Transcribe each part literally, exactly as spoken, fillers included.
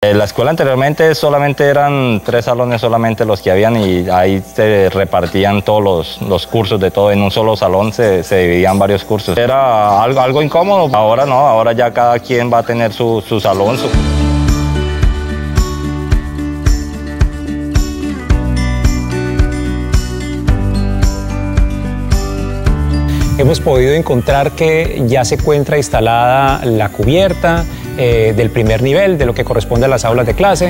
La escuela anteriormente solamente eran tres salones solamente los que habían y ahí se repartían todos los, los cursos de todo, en un solo salón se, se dividían varios cursos. Era algo, algo incómodo, ahora no, ahora ya cada quien va a tener su, su salón. Su... Hemos podido encontrar que ya se encuentra instalada la cubierta eh, del primer nivel, de lo que corresponde a las aulas de clase.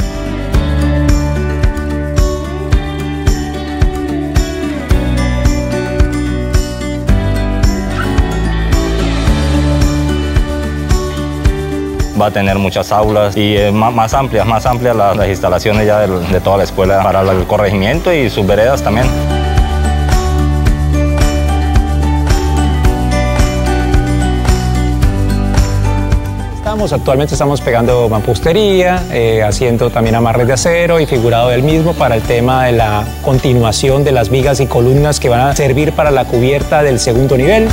Va a tener muchas aulas y eh, más, más amplias, más amplias las, las instalaciones ya de, de toda la escuela para el corregimiento y sus veredas también. Actualmente estamos pegando mampostería, eh, haciendo también amarres de acero y figurado del mismo para el tema de la continuación de las vigas y columnas que van a servir para la cubierta del segundo nivel.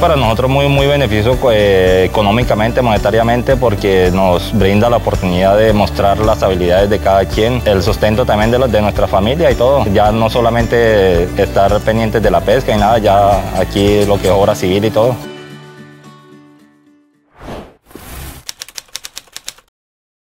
Para nosotros muy, muy beneficio eh, económicamente, monetariamente, porque nos brinda la oportunidad de mostrar las habilidades de cada quien, el sustento también de, los, de nuestra familia y todo. Ya no solamente estar pendientes de la pesca y nada, ya aquí lo que es obra civil y todo.